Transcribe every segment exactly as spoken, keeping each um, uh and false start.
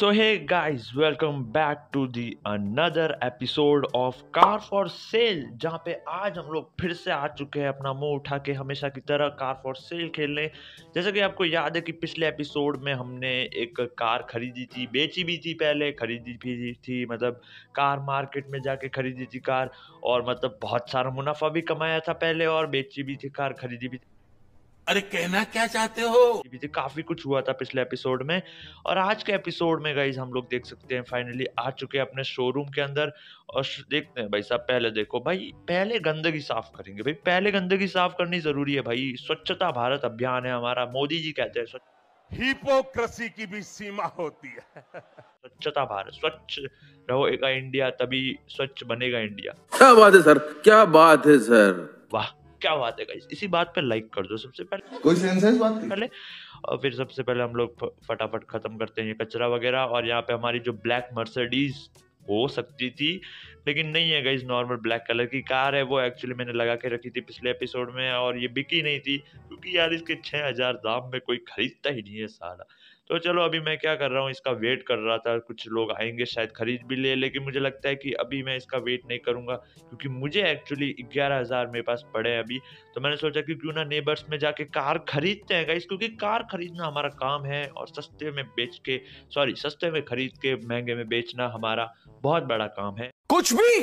So hey guys, welcome back to the another episode of Car for Sale, जहाँ पे आज हम लोग फिर से आ चुके हैं अपना मुंह उठा के हमेशा की तरह कार फॉर सेल खेलने। जैसा कि आपको याद है कि पिछले एपिसोड में हमने एक कार खरीदी थी, बेची भी थी, पहले खरीदी भी थी, मतलब कार मार्केट में जाके खरीदी थी कार, और मतलब बहुत सारा मुनाफा भी कमाया था पहले, और बेची भी थी कार, खरीदी भी थी। अरे कहना क्या चाहते हो, काफी कुछ हुआ था पिछले एपिसोड में। और आज के एपिसोड में गाइज हम लोग देख सकते हैं फाइनली आ चुके हैं अपने शोरूम के अंदर, और देखते हैं भाई साहब। पहले देखो भाई, पहले गंदगी साफ करेंगे भाई, पहले गंदगी साफ करनी जरूरी है भाई। स्वच्छता भारत अभियान है हमारा, मोदी जी कहते हैं हिपोक्रेसी की भी सीमा होती है। स्वच्छता भारत, स्वच्छ रहेगा इंडिया तभी स्वच्छ बनेगा इंडिया। क्या बात है सर, क्या बात है सर, वाह क्या बात है गाइस। इसी बात पे लाइक कर दो सबसे पहले, कोई सेंस है इस बात पहले। और फिर सबसे पहले हम लोग फटाफट खत्म करते हैं ये कचरा वगैरह। और यहाँ पे हमारी जो ब्लैक मर्सिडीज हो सकती थी, लेकिन नहीं है गाइस, नॉर्मल ब्लैक कलर की कार है वो। एक्चुअली मैंने लगा के रखी थी पिछले एपिसोड में और ये बिकी नहीं थी, क्योंकि यार इसके छः हजार दाम में कोई खरीदता ही नहीं है साला। तो चलो अभी मैं क्या कर रहा हूँ, इसका वेट कर रहा था, कुछ लोग आएंगे शायद खरीद भी ले, लेकिन मुझे लगता है कि अभी मैं इसका वेट नहीं करूँगा, क्योंकि मुझे एक्चुअली ग्यारह हज़ार मेरे पास पड़े हैं अभी। तो मैंने सोचा कि क्यों ना नेबर्स में जाके कार खरीदते हैं गाइस, क्योंकि कार खरीदना हमारा काम है, और सस्ते में बेच के, सॉरी सस्ते में खरीद के महंगे में बेचना हमारा बहुत बड़ा काम है, कुछ भी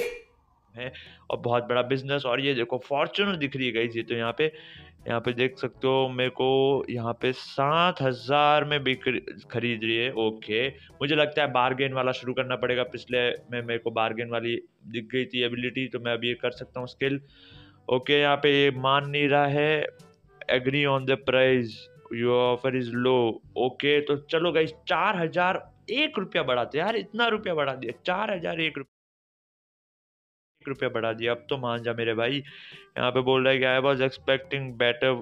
है और बहुत बड़ा बिजनेस। और ये देखो फॉर्च्यूनर दिख रही है गाइस, ये तो यहाँ पे यहाँ पे देख सकते हो मेरे को, यहाँ पे सात हज़ार में भी खरीद रही है। ओके, मुझे लगता है बारगेन वाला शुरू करना पड़ेगा, पिछले में मेरे को बारगेन वाली दिख गई थी एबिलिटी, तो मैं अभी ये कर सकता हूँ स्किल। ओके, यहाँ पे ये मान नहीं रहा है, agree on the price, your offer is low. Okay तो चलो गाइस, चार हज़ार एक रुपया बढ़ाते, यार इतना रुपया बढ़ा दिया, चार हज़ार एक रुपया रुपया बढ़ा दिया। अब तो मान जा मेरे भाई। यहाँ पे बोल रहा है कि I was expecting better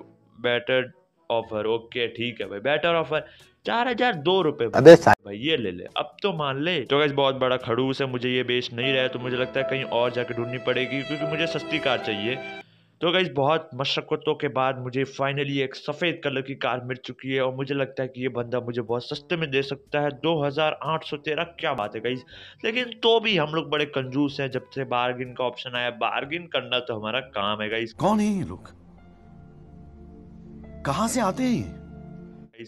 better offer. Okay ठीक है भाई, बेटर ऑफर चार हजार दो रुपये भाई, ये ले ले, अब तो मान ले। तो गाइस बहुत बड़ा खड़ूस है, मुझे ये बेच नहीं रहा है, तो मुझे लगता है कहीं और जाके ढूंढनी पड़ेगी, क्योंकि मुझे सस्ती कार चाहिए। तो गाइस बहुत मशक्क़तों के बाद मुझे फाइनली एक सफ़ेद कलर की कार मिल चुकी है, और मुझे लगता है कि ये बंदा मुझे बहुत सस्ते में दे सकता है, दो हज़ार आठ सौ तेरह। क्या बात है गाइस, लेकिन तो भी हम लोग बड़े कंजूस हैं। जब से बार्गिन का ऑप्शन आया, बार्गिन करना तो हमारा काम है गाइस। कौन है ये लोग, कहाँ से आते हैं,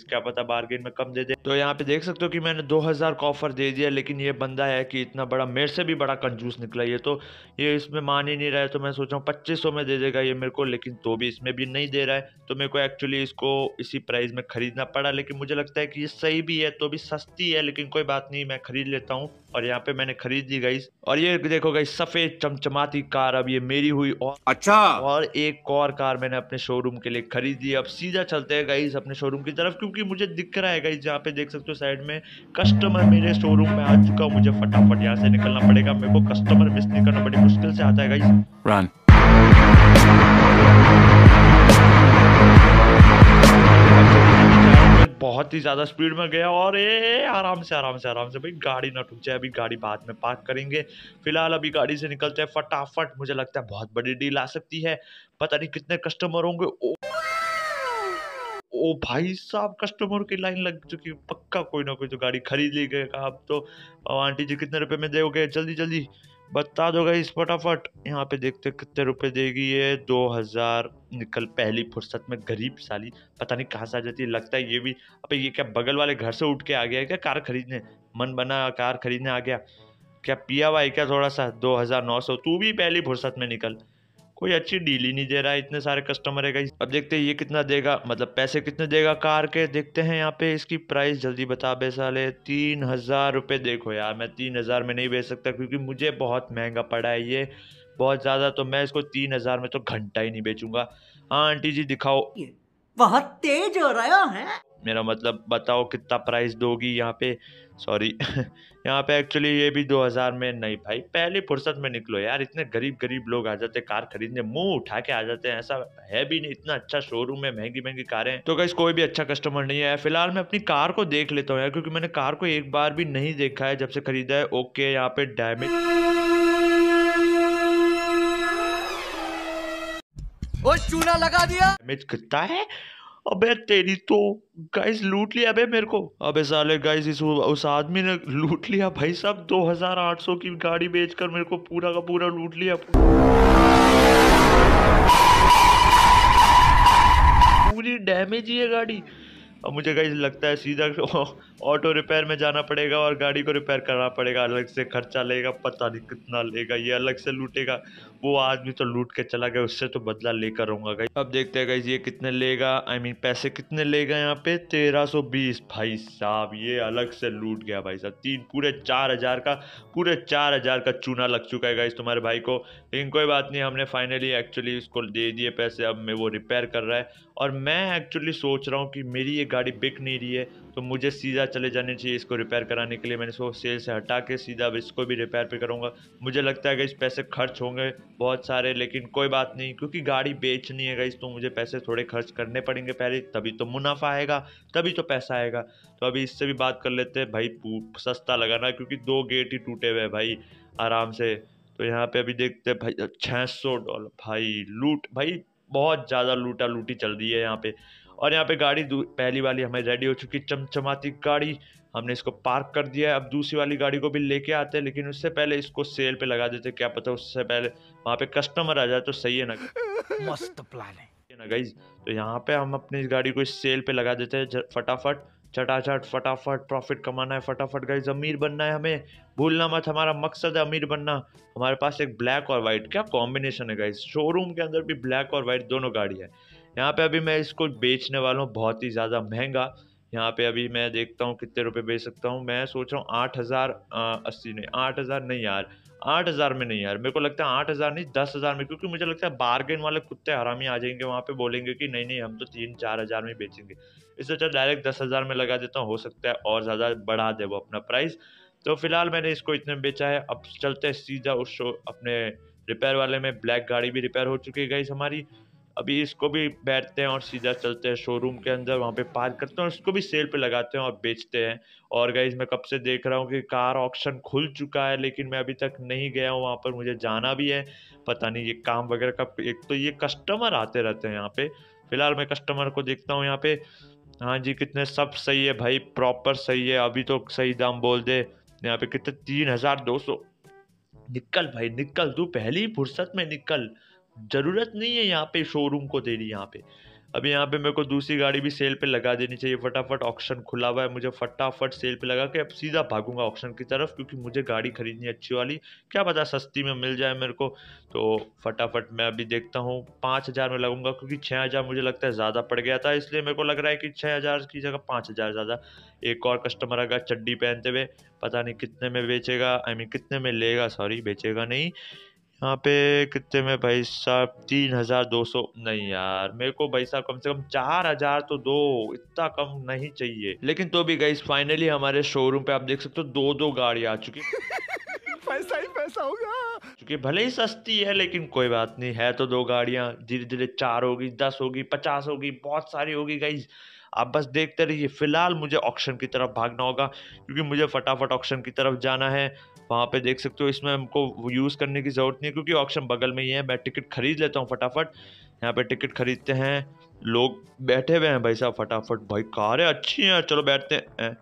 क्या पता बार्गेन में कम दे दे। तो यहाँ पे देख सकते हो कि मैंने दो हज़ार का ऑफर दे दिया, लेकिन ये बंदा है कि इतना बड़ा, मेरे से भी बड़ा कंजूस निकला ये, तो ये इसमें मान ही नहीं रहा है। तो मैं सोच रहा हूँ पच्चीस सौ में दे देगा ये मेरे को, लेकिन तो भी इसमें भी नहीं दे रहा है। तो मेरे को एक्चुअली इसको इसी प्राइस में खरीदना पड़ा, लेकिन मुझे लगता है कि ये सही भी है, तो भी सस्ती है, लेकिन कोई बात नहीं, मैं खरीद लेता हूँ। और यहाँ पे मैंने खरीद दी गाइस, और ये देखो गाइस सफेद चमचमाती कार अब ये मेरी हुई। और अच्छा, और एक और कार मैंने अपने शोरूम के लिए खरीदी। अब सीधा चलते हैं गाइस अपने शोरूम की तरफ, क्योंकि मुझे दिख रहा है गाइस, यहाँ पे देख सकते हो साइड में कस्टमर मेरे शोरूम में आ चुका। मुझे फटाफट यहाँ से निकलना पड़ेगा, मेरे को कस्टमर मिस नहीं करना, बड़ी मुश्किल से आता है गाइस। बहुत ही ज़्यादा स्पीड में गया, और ए आराम से आराम से आराम से भाई, गाड़ी ना ठुक जाए। अभी गाड़ी बाद में पार्क करेंगे, फिलहाल अभी गाड़ी से निकलते हैं फटाफट। मुझे लगता है बहुत बड़ी डील आ सकती है, पता नहीं कितने कस्टमर होंगे। ओ, ओ भाई साहब, कस्टमर की लाइन लग चुकी, पक्का कोई ना कोई तो गाड़ी खरीद ली गएगा। अब तो आंटी जी कितने रुपये में दोगे, जल्दी जल्दी बता दो गाइस फटाफट। यहाँ पे देखते कितने रुपए देगी ये, दो हज़ार निकल पहली फुर्सत में, गरीब साली पता नहीं कहाँ से आ जाती है। लगता है ये भी, अबे ये क्या बगल वाले घर से उठ के आ गया है क्या कार खरीदने, मन बना कार खरीदने आ गया क्या, पिया हुआ है क्या थोड़ा सा। दो हज़ार नौ सौ, तू भी पहली फुर्सत में निकल, कोई अच्छी डील ही नहीं दे रहा है, इतने सारे कस्टमर है गाइस। अब देखते हैं ये कितना देगा, मतलब पैसे कितने देगा कार के, देखते हैं। यहाँ पे इसकी प्राइस जल्दी बता बे साले, तीन हज़ार रुपये। देखो यार मैं तीन हज़ार में नहीं बेच सकता, क्योंकि मुझे बहुत महंगा पड़ा है ये, बहुत ज़्यादा, तो मैं इसको तीन हज़ार में तो घंटा ही नहीं बेचूंगा। हाँ आंटी जी दिखाओ, बहुत तेज हो रहा है, मेरा मतलब बताओ कितना प्राइस दोगी यहाँ पे, सॉरी यहाँ पे एक्चुअली ये भी दो हज़ार में। नहीं भाई पहली फुर्सत में निकलो यार, इतने गरीब गरीब लोग आ जाते कार खरीदने, मुंह उठा के आ जाते हैं, ऐसा है भी नहीं, इतना अच्छा शोरूम है, महंगी महंगी कारें। तो गाइस कोई भी अच्छा कस्टमर नहीं आया। फिलहाल मैं अपनी कार को देख लेता हूँ यार, क्योंकि मैंने कार को एक बार भी नहीं देखा है जब से खरीदा है। ओके यहाँ पे डैमेज, ओ चूना लगा दिया, डैमेज कितना है अबे तेरी तो गाइस लूट लिया बे मेरे को। अबे साले गाइस इस उस आदमी ने लूट लिया भाई साहब, दो हजार आठ सौ की गाड़ी बेचकर मेरे को पूरा का पूरा लूट लिया, पूरी डैमेज ही है गाड़ी। अब मुझे गाइस लगता है सीधा ऑटो रिपेयर में जाना पड़ेगा और गाड़ी को रिपेयर करना पड़ेगा, अलग से खर्चा लेगा, पता नहीं कितना लेगा, ये अलग से लूटेगा। वो आदमी तो लूट के चला गया, उससे तो बदला लेकर रहूँगा गाइस। अब देखते हैं गाइस ये कितने लेगा, आई मीन पैसे कितने लेगा यहाँ पे, तेरह सौ बीस। भाई साहब ये अलग से लूट गया भाई साहब, तीन पूरे चार हज़ार का पूरे चार हज़ार का चूना लग चुका है गाइस तुम्हारे भाई को। लेकिन कोई बात नहीं, हमने फाइनली एक्चुअली उसको दे दिए पैसे, अब मैं वो रिपेयर कर रहा है। और मैं एक्चुअली सोच रहा हूँ कि मेरी ये गाड़ी बिक नहीं रही है तो मुझे सीधा चले जाने चाहिए इसको रिपेयर कराने के लिए। मैंने इसको सेल से हटा के सीधा अब इसको भी रिपेयर पे करूँगा। मुझे लगता है गाइस पैसे खर्च होंगे बहुत सारे, लेकिन कोई बात नहीं, क्योंकि गाड़ी बेचनी है गाइस तो मुझे पैसे थोड़े खर्च करने पड़ेंगे पहले, तभी तो मुनाफा आएगा, तभी तो पैसा आएगा। तो अभी इससे भी बात कर लेते हैं भाई, सस्ता लगाना क्योंकि दो गेट ही टूटे हुए हैं भाई आराम से। तो यहाँ पे अभी देखते हैं भाई छः सौ डॉलर भाई लूट, भाई बहुत ज़्यादा लूटा लूटी चल रही है यहाँ पे। और यहाँ पे गाड़ी पहली वाली हमें रेडी हो चुकी, चमचमाती गाड़ी, हमने इसको पार्क कर दिया है। अब दूसरी वाली गाड़ी को भी लेके आते हैं, लेकिन उससे पहले इसको सेल पे लगा देते, क्या पता उससे पहले वहाँ पे कस्टमर आ जाए तो सही है ना। मस्त प्लान है ना गाइज। तो यहाँ पे हम अपनी इस गाड़ी को इस सेल पे लगा देते हैं फटाफट चटाचट, फटाफट प्रॉफिट कमाना है फटाफट गाइज, अमीर बनना है हमें, भूलना मत, हमारा मकसद है अमीर बनना। हमारे पास एक ब्लैक और वाइट, क्या कॉम्बिनेशन है गाइज, शोरूम के अंदर भी ब्लैक और वाइट दोनों गाड़ी है। यहाँ पे अभी मैं इसको बेचने वाला हूँ बहुत ही ज़्यादा महंगा। यहाँ पे अभी मैं देखता हूँ कितने रुपए बेच सकता हूँ, मैं सोच रहा हूँ आठ हज़ार अस्सी नहीं आठ हज़ार नहीं यार आठ हज़ार में नहीं यार, मेरे को लगता है आठ हज़ार नहीं दस हज़ार में, क्योंकि मुझे लगता है बार्गेन वाले कुत्ते हरामी आ जाएंगे वहाँ पे, बोलेंगे कि नहीं नहीं हम तो तीन चार हज़ार में बेचेंगे। इससे अच्छा डायरेक्ट दस हज़ार में लगा देता हूँ, हो सकता है और ज़्यादा बढ़ा दे वो अपना प्राइस। तो फिलहाल मैंने इसको इतने में बेचा है। अब चलते हैं सीधा उस शो अपने रिपेयर वाले में, ब्लैक गाड़ी भी रिपेयर हो चुकी है गाइस हमारी। अभी इसको भी बैठते हैं और सीधा चलते हैं शोरूम के अंदर, वहाँ पे पार्क करते हैं, उसको भी सेल पे लगाते हैं और बेचते हैं। और गाइस मैं कब से देख रहा हूँ कि कार ऑक्शन खुल चुका है, लेकिन मैं अभी तक नहीं गया हूँ वहाँ पर, मुझे जाना भी है, पता नहीं ये काम वगैरह का। एक तो ये कस्टमर आते रहते हैं यहाँ पे, फिलहाल मैं कस्टमर को देखता हूँ यहाँ पे। हाँ जी कितने, सब सही है भाई, प्रॉपर सही है, अभी तो सही दाम बोल दे। यहाँ पे कितने, तीन हज़ार दो सौ। निकल भाई निकल, तू पहली फुर्सत में निकल, ज़रूरत नहीं है यहाँ पे शोरूम को दे दी यहाँ पे। अभी यहाँ पे मेरे को दूसरी गाड़ी भी सेल पे लगा देनी चाहिए फटाफट, ऑक्शन खुला हुआ है, मुझे फटाफट सेल पे लगा के अब सीधा भागूंगा ऑक्शन की तरफ, क्योंकि मुझे गाड़ी खरीदनी अच्छी वाली, क्या पता सस्ती में मिल जाए मेरे को। तो फटाफट मैं अभी देखता हूँ पाँच हज़ार में लगाऊंगा, क्योंकि छः हज़ार मुझे लगता है ज़्यादा पड़ गया था, इसलिए मेरे को लग रहा है कि छः हज़ार की जगह पाँच हज़ार ज़्यादा। एक और कस्टमर आएगा चड्डी पहनते हुए, पता नहीं कितने में बेचेगा, आई मीन कितने में लेगा, सॉरी बेचेगा नहीं। यहाँ पे कितने में भाई साहब, तीन हज़ार दो सौ। नहीं यार मेरे को भाई साहब कम से कम चार हज़ार तो दो, इतना कम नहीं चाहिए। लेकिन तो भी गाइस फाइनली हमारे शोरूम पे आप देख सकते हो दो दो गाड़ी आ चुकी पैसा ही पैसा होगा, क्योंकि भले ही सस्ती है लेकिन कोई बात नहीं है, तो दो गाड़ियाँ धीरे धीरे चार होगी, दस होगी, पचास होगी, बहुत सारी होगी गाइस, आप बस देखते रहिए। फिलहाल मुझे ऑक्शन की तरफ भागना होगा, क्योंकि मुझे फटाफट ऑक्शन की तरफ जाना है। वहाँ पे देख सकते हो इसमें हमको यूज़ करने की ज़रूरत नहीं है, क्योंकि ऑक्शन बगल में ही है। मैं टिकट खरीद लेता हूँ फटाफट, यहाँ पे टिकट खरीदते हैं, लोग बैठे हुए हैं भाई साहब फटाफट, भाई कारें अच्छी हैं, चलो बैठते हैं।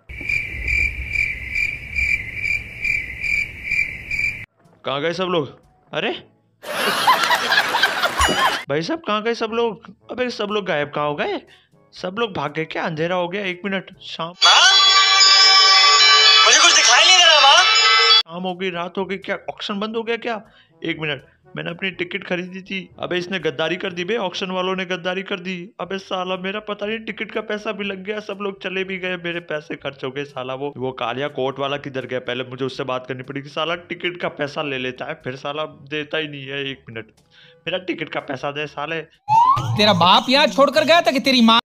कहाँ गए सब लोग, अरे भाई साहब कहाँ गए सब लोग, अबे सब लोग गायब कहाँ हो गए, सब लोग भाग गए क्या, अंधेरा हो गया, एक मिनट, शाम मुझे कुछ दिखाई नहीं दे रहा, माँ शाम हो गई, रात हो गई क्या, ऑक्शन बंद हो गया क्या, एक मिनट, मैंने अपनी टिकट खरीदी थी, अबे इसने गद्दारी कर दी बे, ऑक्शन वालों ने गद्दारी कर दी, अबे साला मेरा पता नहीं टिकट का पैसा भी लग गया, सब लोग चले भी गए, मेरे पैसे खर्च हो गए। साला वो वो कालिया कोट वाला किधर गया, पहले मुझे उससे बात करनी पड़ेगी, साला टिकट का पैसा ले लेता है फिर साला देता ही नहीं है, एक मिनट मेरा टिकट का पैसा दे साले, तेरा बाप यहाँ छोड़ कर गया था कि तेरी माँ,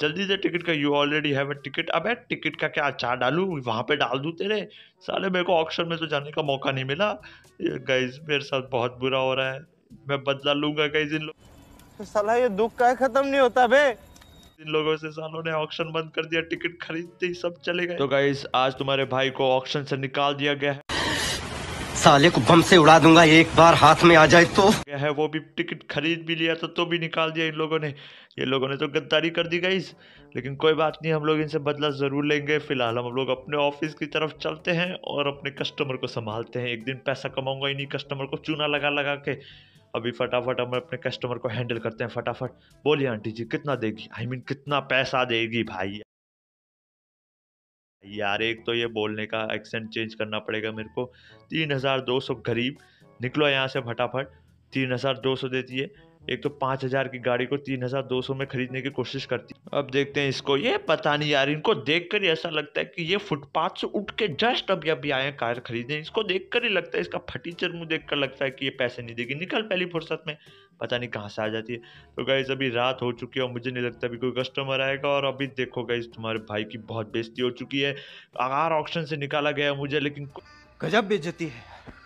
जल्दी से टिकट का, you already have a ticket, अबे टिकट का क्या अचार डालूं वहाँ पे डाल दूं तेरे, साले मेरे को ऑक्शन में तो जाने का मौका नहीं मिला। गाइस मेरे साथ बहुत बुरा हो रहा है, मैं बदला लूंगा गाइस इन लोग, साला ये दुख का खत्म नहीं होता बे, इन लोगों से सालों ने ऑक्शन बंद कर दिया, टिकट खरीदते ही सब चले गए। तो गाइस आज तुम्हारे भाई को ऑक्शन से निकाल दिया गया है, साले को बम से उड़ा दूंगा एक बार हाथ में आ जाए तो। है वो भी टिकट खरीद भी लिया तो तो भी निकाल दिया इन लोगों ने। ये लोगों ने तो गद्दारी कर दी गाइस, लेकिन कोई बात नहीं, हम लोग इनसे बदला ज़रूर लेंगे। फिलहाल हम लोग अपने ऑफिस की तरफ चलते हैं और अपने कस्टमर को संभालते हैं। एक दिन पैसा कमाऊंगा इन्हीं कस्टमर को चूना लगा लगा के। अभी फटाफट हम अपने कस्टमर को हैंडल करते हैं फटाफट। बोलिए आंटी जी कितना देगी, आई मीन कितना पैसा देगी। भाई यार एक तो ये बोलने का एक्सेंट चेंज करना पड़ेगा मेरे को। तीन हज़ार दो सौ गरीब, निकलो यहाँ से फटाफट। तीन हज़ार दो सौ देती है, एक तो पाँच हज़ार की गाड़ी को तीन हज़ार दो सौ में खरीदने की कोशिश करती है। अब देखते हैं इसको। ये पता नहीं यार, इनको देखकर ही ऐसा लगता है कि ये फुटपाथ से उठ के जस्ट अभी अभी आए कार खरीदने। इसको देखकर ही लगता है, इसका फटीचर मुँह देखकर लगता है कि ये पैसे नहीं देगी, निकल पहली फुर्सत में। पता नहीं कहाँ से आ जाती है। तो गाइस अभी रात हो चुकी है और मुझे नहीं लगता अभी कोई कस्टमर आएगा। और अभी देखो गाइस तुम्हारे भाई की बहुत बेइज्जती हो चुकी है। कार ऑक्शन से निकाला गया मुझे, लेकिन गजब बेइज्जती है।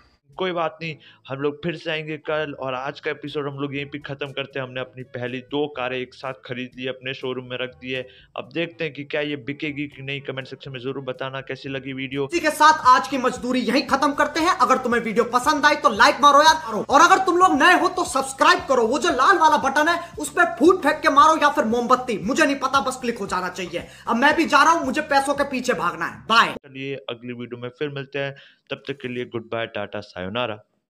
कोई बात नहीं, हम लोग फिर से आएंगे कल। और आज का एपिसोड हम लोग यहीं पे ख़त्म करते हैं। हमने अपनी पहली दो कारें एक साथ खरीद ली, अपने शोरूम में रख दी है। अब देखते हैं कि क्या ये बिकेगी कि नहीं। कमेंट सेक्शन में जरूर बताना कैसी लगी वीडियो। इसी के साथ आज की मजदूरी यहीं खत्म करते हैं। अगर तुम्हें वीडियो पसंद आई तो लाइक मारो यार, और अगर तुम लोग नए हो तो सब्सक्राइब करो। वो जो लाल वाला बटन है उस पर फूट फेंक के मारो या फिर मोमबत्ती, मुझे नहीं पता, बस क्लिक हो जाना चाहिए। अब मैं भी जा रहा हूँ, मुझे पैसों के पीछे भागना है। बाय, चलिए अगली वीडियो में फिर मिलते हैं। तब तक के लिए गुड बाय, टाटा, सायोनारा।